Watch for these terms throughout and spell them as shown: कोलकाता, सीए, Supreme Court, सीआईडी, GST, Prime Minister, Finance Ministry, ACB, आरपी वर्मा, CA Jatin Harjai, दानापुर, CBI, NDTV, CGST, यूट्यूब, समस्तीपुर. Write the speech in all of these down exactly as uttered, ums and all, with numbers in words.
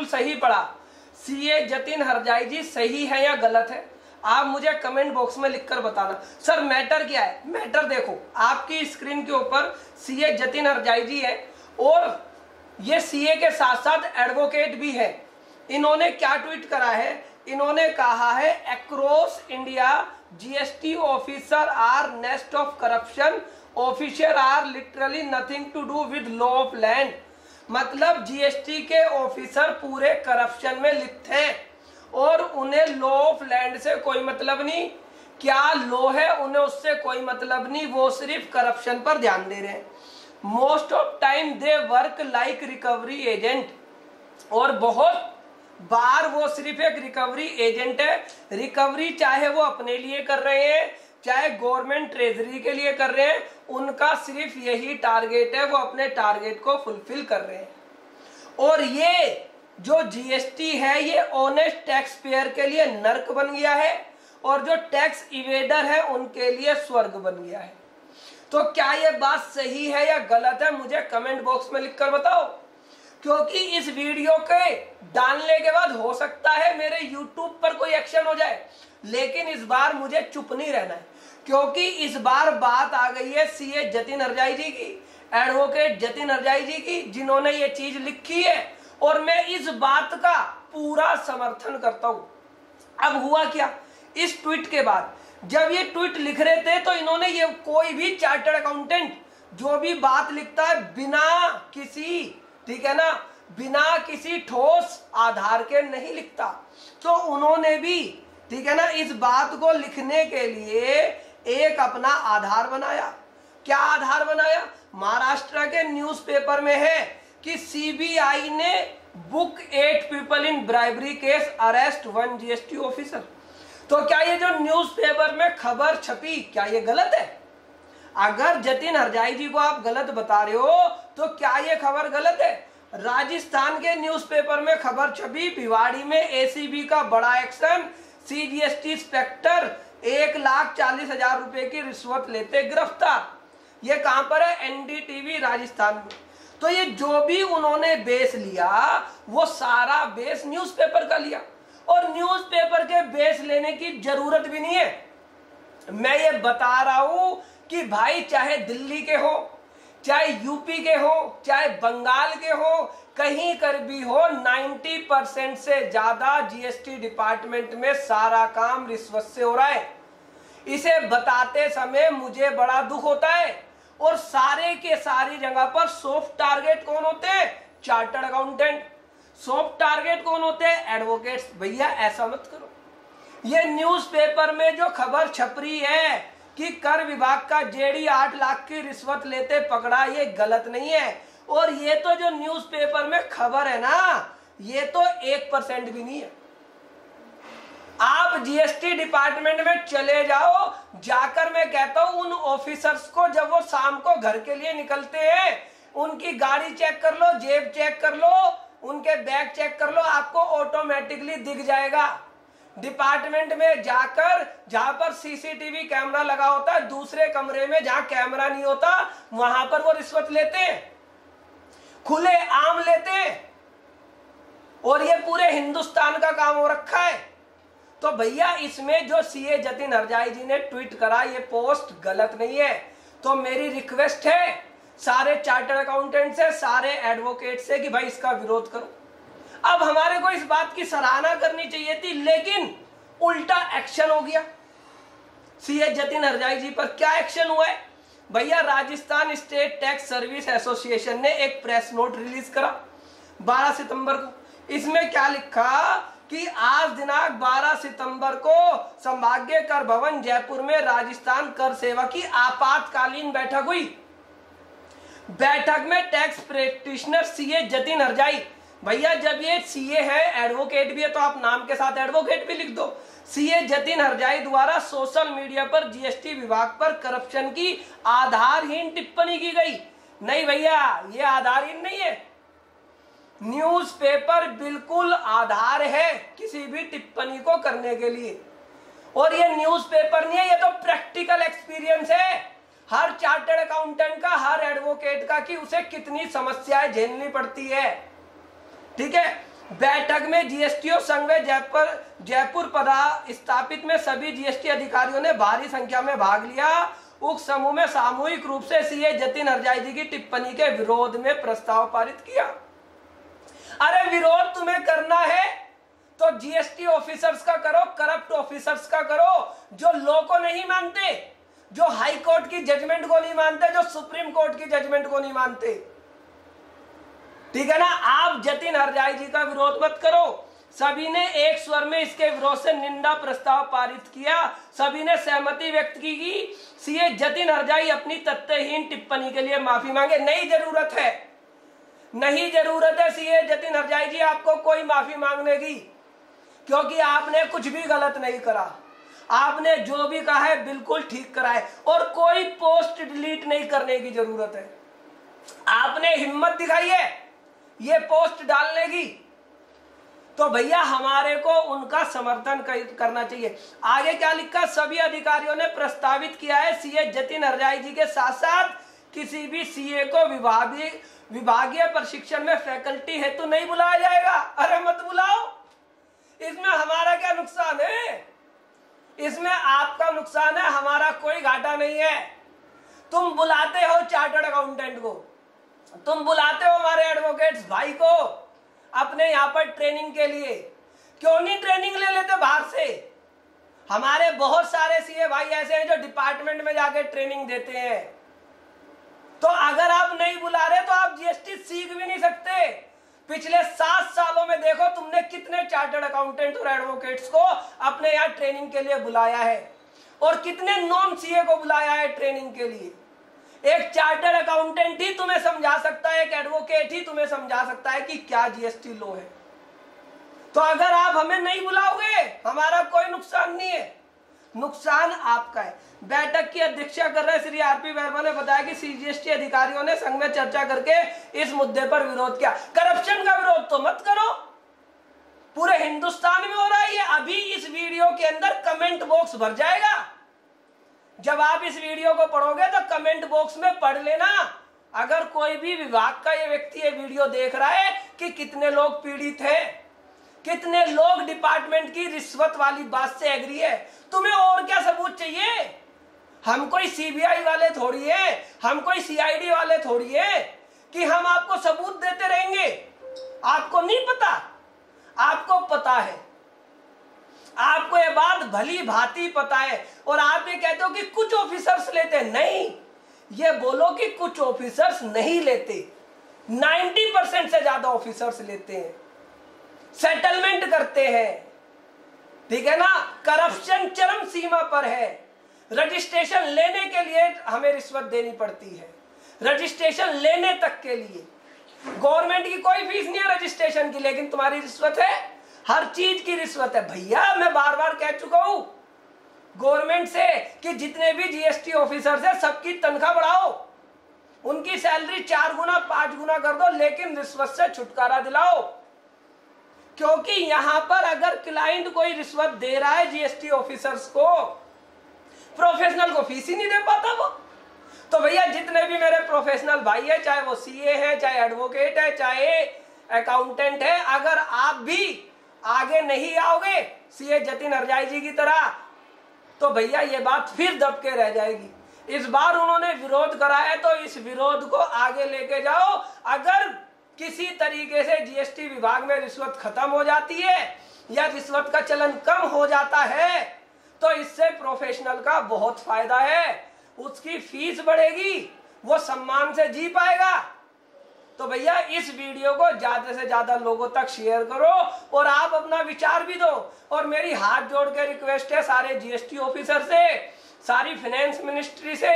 बिल्कुल सही पढ़ा। सीए जतिन हरजाई जी सही है या गलत है, आप मुझे कमेंट बॉक्स में लिखकर बताना। सर मैटर क्या है? मैटर देखो, आपकी स्क्रीन के ऊपर सीए जतिन हरजाई जी है और ये सीए के साथ साथ एडवोकेट भी है। इन्होंने क्या ट्वीट करा है? इन्होंने कहा है across India GST officer are nest of corruption, officer are literally nothing to do with law of land. मतलब जीएसटी के ऑफिसर पूरे करप्शन में लिप्त हैं और उन्हें लॉ ऑफ लैंड से कोई मतलब नहीं। क्या लॉ है उन्हें उससे कोई मतलब नहीं, वो सिर्फ करप्शन पर ध्यान दे रहे हैं। Most of time they work like recovery agent, और बहुत बार वो सिर्फ एक रिकवरी एजेंट है। रिकवरी चाहे वो अपने लिए कर रहे हैं चाहे गवर्नमेंट ट्रेजरी के लिए कर रहे हैं, उनका सिर्फ यही टारगेट है, वो अपने टारगेट को फुलफिल कर रहे हैं। और ये जो जीएसटी है ये ऑनेस्ट टैक्स पेयर के लिए नर्क बन गया है और जो टैक्स इवेडर है उनके लिए स्वर्ग बन गया है। तो क्या ये बात सही है या गलत है मुझे कमेंट बॉक्स में लिखकर बताओ, क्योंकि इस वीडियो के डालने के बाद हो सकता है मेरे यूट्यूब पर कोई एक्शन हो जाए। लेकिन इस बार मुझे चुप नहीं रहना है, क्योंकि इस बार बात आ गई है सीए जतिन हरजाई जी की, एडवोकेट जतिन हरजाई जी की, जिन्होंने ये चीज लिखी है और मैं इस बात का पूरा समर्थन करता हूं। अब हुआ क्या, इस ट्वीट के बाद जब ये ट्वीट लिख रहे थे तो इन्होंने ये कोई भी चार्टर्ड अकाउंटेंट जो भी बात लिखता है बिना किसी, ठीक है ना, बिना किसी ठोस आधार के नहीं लिखता, तो उन्होंने भी, ठीक है ना, इस बात को लिखने के लिए एक अपना आधार बनाया। क्या आधार बनाया? महाराष्ट्र के न्यूज़पेपर में है कि सीबीआई ने book eight people in bribery case, arrest one GST officer. तो क्या ये जो न्यूज़पेपर में खबर छपी क्या ये गलत है? अगर जतिन हरजाई जी को आप गलत बता रहे हो तो क्या ये खबर गलत है? राजस्थान के न्यूज़पेपर में खबर छपी भिवाड़ी में एसीबी का बड़ा एक्शन, सीजीएसटी इंस्पेक्टर एक लाख चालीस हजार रुपए की रिश्वत लेते गिरफ्तार। ये कहां पर है? एनडीटीवी राजस्थान में। तो ये जो भी उन्होंने बेस लिया वो सारा बेस न्यूज़पेपर का लिया और न्यूज़पेपर के बेस लेने की जरूरत भी नहीं है। मैं ये बता रहा हूं कि भाई चाहे दिल्ली के हो चाहे यूपी के हो चाहे बंगाल के हो, कहीं कर भी हो, नब्बे परसेंट से ज्यादा जीएसटी डिपार्टमेंट में सारा काम रिश्वत से हो रहा है। इसे बताते समय मुझे बड़ा दुख होता है। और सारे के सारी जगह पर सॉफ्ट टारगेट कौन होते हैं? Chartered accountant. सॉफ्ट टारगेट कौन होते हैं? एडवोकेट्स। भैया ऐसा मत करो। ये न्यूज़पेपर में जो खबर छपरी है कि कर विभाग का जेडी आठ लाख की रिश्वत लेते पकड़ा, ये गलत नहीं है। और ये तो जो न्यूज़पेपर में खबर है ना ये तो एक परसेंट भी नहीं है। आप जीएसटी डिपार्टमेंट में चले जाओ, जाकर मैं कहता हूं उन ऑफिसर्स को जब वो शाम को घर के लिए निकलते हैं उनकी गाड़ी चेक कर लो, जेब चेक कर लो, उनके बैग चेक कर लो, आपको ऑटोमेटिकली दिख जाएगा। डिपार्टमेंट में जाकर जहां पर सीसीटीवी कैमरा लगा होता है, दूसरे कमरे में जहां कैमरा नहीं होता वहां पर वो रिश्वत लेते हैं, खुले आम लेते हैं। और ये पूरे हिंदुस्तान का काम हो रखा है। तो भैया इसमें जो सीए जतिन हरजाई जी ने ट्वीट करा ये पोस्ट गलत नहीं है। तो मेरी रिक्वेस्ट है सारे चार्टर्ड अकाउंटेंट से, सारे एडवोकेट से कि भाई इसका विरोध करो। अब हमारे को इस बात की सराहना करनी चाहिए थी लेकिन उल्टा एक्शन हो गया। सीए जतिन हरजाई जी पर क्या एक्शन हुआ है? भैया Rajasthan state tax service association ने एक प्रेस नोट रिलीज करा बारह सितंबर को। इसमें क्या लिखा कि आज दिनांक बारह सितंबर को संभागीय कर भवन जयपुर में राजस्थान कर सेवा की आपातकालीन बैठक हुई। बैठक में tax practitioner सीए Jatin Harjai, भैया जब ये सीए है एडवोकेट भी है तो आप नाम के साथ एडवोकेट भी लिख दो, सीए जतिन हरजाई द्वारा सोशल मीडिया पर जीएसटी विभाग पर करप्शन की आधारहीन टिप्पणी की गई। नहीं भैया ये आधारहीन नहीं है, न्यूज़पेपर बिल्कुल आधार है किसी भी टिप्पणी को करने के लिए। और ये न्यूज़पेपर नहीं है, ये तो प्रैक्टिकल एक्सपीरियंस है हर चार्टर्ड अकाउंटेंट का, हर एडवोकेट का, कि उसे कितनी समस्याएं झेलनी पड़ती है। ठीक है, बैठक में जीएसटी और संघ में जयपुर जयपुर पदस्थापित में सभी जीएसटी अधिकारियों ने भारी संख्या में भाग लिया। उक्त समूह में सामूहिक रूप से सीए जतिन हरजाई जी की टिप्पणी के विरोध में प्रस्ताव पारित किया। अरे विरोध तुम्हें करना है तो जीएसटी ऑफिसर्स का करो, करप्ट ऑफिसर्स का करो, जो लॉ को नहीं मानते, जो हाई कोर्ट की जजमेंट को नहीं मानते, जो सुप्रीम कोर्ट की जजमेंट को नहीं मानते। ठीक है ना, आप जतिन हरजाई जी का विरोध मत करो। सभी ने एक स्वर में इसके विरोध से निंदा प्रस्ताव पारित किया। सभी ने सहमति व्यक्त की कि सीए जतिन हरजाई अपनी तथ्यहीन टिप्पणी के लिए माफी मांगे। नहीं जरूरत है, नहीं जरूरत है सीए जतिन हरजाई जी आपको कोई माफी मांगने की, क्योंकि आपने कुछ भी गलत नहीं करा। आपने जो भी कहा है बिल्कुल ठीक करा है और कोई पोस्ट डिलीट नहीं करने की जरूरत है। आपने हिम्मत दिखाई है ये पोस्ट डालने की, तो भैया हमारे को उनका समर्थन करना चाहिए। आगे क्या लिखा, सभी अधिकारियों ने प्रस्तावित किया है सीए जतिन हरजाई जी के साथ साथ किसी भी सीए को विभागीय विभागीय प्रशिक्षण में फैकल्टी हेतु नहीं बुलाया जाएगा। अरे मत बुलाओ, इसमें हमारा क्या नुकसान है? इसमें आपका नुकसान है, हमारा कोई घाटा नहीं है। तुम बुलाते हो चार्टर्ड अकाउंटेंट को, तुम बुलाते हो हमारे एडवोकेट्स भाई को अपने यहाँ पर ट्रेनिंग के लिए, क्यों नहीं ट्रेनिंग ले लेते बाहर से? हमारे बहुत सारे सीए भाई ऐसे हैं जो डिपार्टमेंट में जाके ट्रेनिंग देते हैं। तो अगर आप नहीं बुला रहे तो आप जीएसटी सीख भी नहीं सकते। पिछले सात सालों में देखो तुमने कितने चार्टर्ड अकाउंटेंट और एडवोकेट्स को अपने यहाँ ट्रेनिंग के लिए बुलाया है और कितने नॉन सीए को बुलाया है ट्रेनिंग के लिए। एक चार्टर्ड अकाउंटेंट ही तुम्हें समझा सकता है, एक एडवोकेट ही तुम्हें समझा सकता है कि क्या जीएसटी लॉ है। तो अगर आप हमें नहीं बुलाओगे हमारा कोई नुकसान नहीं है, नुकसान आपका है। बैठक की अध्यक्षता कर रहे श्री आरपी वर्मा ने बताया कि सीजीएसटी अधिकारियों ने संघ में चर्चा करके इस मुद्दे पर विरोध किया। करप्शन का विरोध तो मत करो, पूरे हिंदुस्तान में हो रहा है। अभी इस वीडियो के अंदर कमेंट बॉक्स भर जाएगा। जब आप इस वीडियो को पढ़ोगे तो कमेंट बॉक्स में पढ़ लेना, अगर कोई भी विभाग का ये व्यक्ति ये वीडियो देख रहा है, कि कितने लोग पीड़ित हैं, कितने लोग डिपार्टमेंट की रिश्वत वाली बात से एग्री है। तुम्हें और क्या सबूत चाहिए? हम कोई सीबीआई वाले थोड़ी है, हम कोई सीआईडी वाले थोड़ी है कि हम आपको सबूत देते रहेंगे। आपको नहीं पता, आपको पता है, आपको यह बात भली भांति पता है। और आप ये कहते हो कि कुछ ऑफिसर्स लेते, नहीं, ये बोलो कि कुछ ऑफिसर्स नहीं लेते, नब्बे परसेंट से ज्यादा ऑफिसर्स लेते हैं, सेटलमेंट करते हैं। ठीक है ना, करप्शन चरम सीमा पर है। रजिस्ट्रेशन लेने के लिए हमें रिश्वत देनी पड़ती है, रजिस्ट्रेशन लेने तक के लिए गवर्नमेंट की कोई फीस नहीं है रजिस्ट्रेशन की, लेकिन तुम्हारी रिश्वत है, हर चीज की रिश्वत है। भैया मैं बार बार कह चुका हूं गवर्नमेंट से कि जितने भी जीएसटी ऑफिसर्स हैं सबकी तनख्वाह बढ़ाओ, उनकी सैलरी चार गुना पांच गुना कर दो, लेकिन रिश्वत से छुटकारा दिलाओ। क्योंकि यहां पर अगर क्लाइंट कोई रिश्वत दे रहा है जीएसटी ऑफिसर्स को, प्रोफेशनल को फीस ही नहीं दे पाता वो। तो भैया जितने भी मेरे प्रोफेशनल भाई है, चाहे वो सीए है, चाहे एडवोकेट है, चाहे अकाउंटेंट है, अगर आप भी आगे नहीं आओगे सीए जतिन हरजाई जी की तरह, तो भैया ये बात फिर दबके रह जाएगी। इस बार उन्होंने विरोध करा है तो इस विरोध को आगे लेके जाओ। अगर किसी तरीके से जीएसटी विभाग में रिश्वत खत्म हो जाती है या रिश्वत का चलन कम हो जाता है तो इससे प्रोफेशनल का बहुत फायदा है, उसकी फीस बढ़ेगी, वो सम्मान से जी पाएगा। तो भैया इस वीडियो को ज्यादा से ज्यादा लोगों तक शेयर करो और आप अपना विचार भी दो। और मेरी हाथ जोड़ के रिक्वेस्ट है सारे जीएसटी ऑफिसर से, सारी फाइनेंस मिनिस्ट्री से,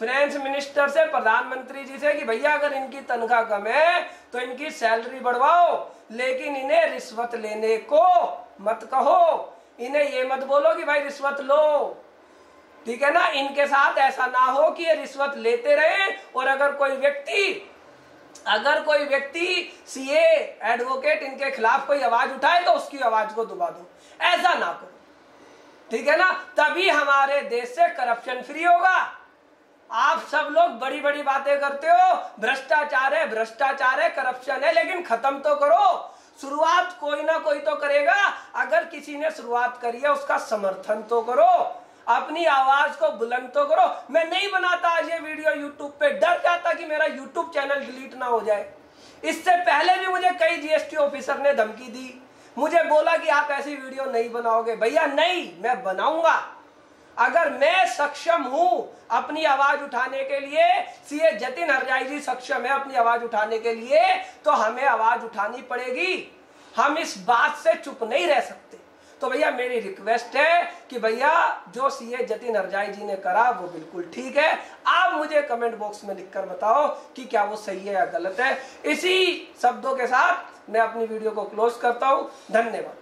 फाइनेंस मिनिस्टर से, प्रधानमंत्री जी से कि भैया अगर इनकी तनख्वाह कम है तो इनकी सैलरी बढ़वाओ, लेकिन इन्हें रिश्वत लेने को मत कहो। इन्हें ये मत बोलो कि भाई रिश्वत लो। ठीक है ना, इनके साथ ऐसा ना हो कि ये रिश्वत लेते रहे। और अगर कोई व्यक्ति अगर कोई व्यक्ति सीए एडवोकेट इनके खिलाफ कोई आवाज उठाए तो उसकी आवाज को दबा दो, ऐसा ना करो। ठीक है ना, तभी हमारे देश से करप्शन फ्री होगा। आप सब लोग बड़ी बड़ी बातें करते हो, भ्रष्टाचार है भ्रष्टाचार है करप्शन है, लेकिन खत्म तो करो। शुरुआत कोई ना कोई तो करेगा। अगर किसी ने शुरुआत करी है उसका समर्थन तो करो, अपनी आवाज को बुलंद तो करो। मैं नहीं बनाता आज ये वीडियो यूट्यूब पे, डर जाता कि मेरा यूट्यूब चैनल डिलीट ना हो जाए। इससे पहले भी मुझे कई जीएसटी ऑफिसर ने धमकी दी, मुझे बोला कि आप ऐसी वीडियो नहीं बनाओगे। भैया नहीं, मैं बनाऊंगा। अगर मैं सक्षम हूं अपनी आवाज उठाने के लिए, सीए जतिन हरजाई जी सक्षम है अपनी आवाज उठाने के लिए, तो हमें आवाज उठानी पड़ेगी। हम इस बात से चुप नहीं रह सकते। तो भैया मेरी रिक्वेस्ट है कि भैया जो सीए जतिन हरजाई जी ने करा वो बिल्कुल ठीक है। आप मुझे कमेंट बॉक्स में लिखकर बताओ कि क्या वो सही है या गलत है। इसी शब्दों के साथ मैं अपनी वीडियो को क्लोज करता हूं। धन्यवाद।